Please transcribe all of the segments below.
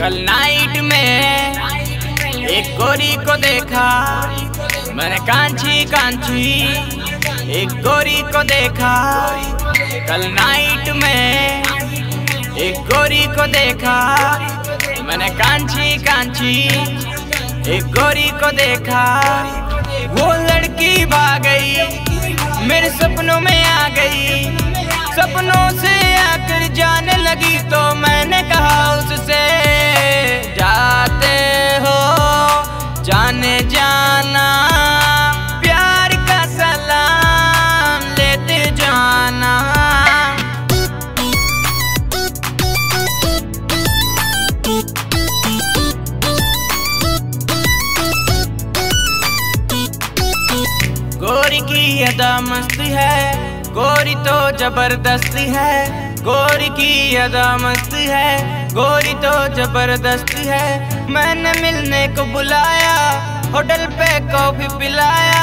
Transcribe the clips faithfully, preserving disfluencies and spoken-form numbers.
कल नाइट में एक गोरी को देखा, मैंने कांची कांची एक गोरी को देखा। कल नाइट में एक गोरी को देखा, मैंने कांची कांची एक गोरी को देखा। वो लड़की भाग गई मेरे सपनों में आ गई, सपनों से आकर जाने लगी तो मैंने कहा उससे, जाते हो जाने जाना, प्यार का सलाम लेते जाना। गोरी की अदा मस्ती है, गोरी तो जबरदस्ती है, गोरी की अदा मस्ती है, गोरी तो जबरदस्ती है। मैंने मिलने को बुलाया, होटल पे कॉफी पिलाया,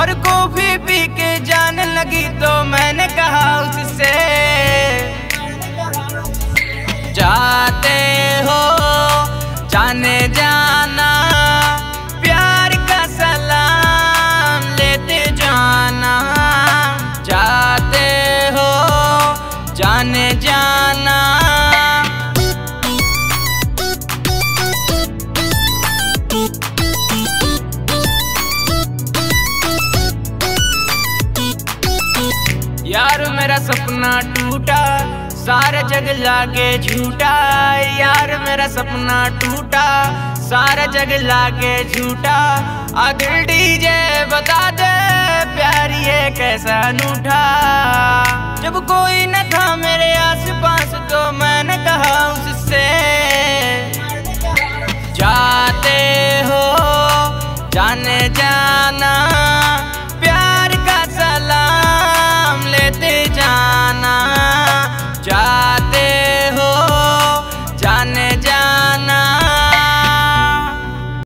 और कॉफी पी के जाने लगी तो मैंने कहा उससे, जाते हो जाने जाना, प्यार का सलाम लेते जाना। जाने जाना यार मेरा सपना टूटा, सारा जग लागे झूठा। यार मेरा सपना टूटा, सारा जग लागे झूठा। आदिल डीजे बता दे प्यार ये कैसा अनूठा। जब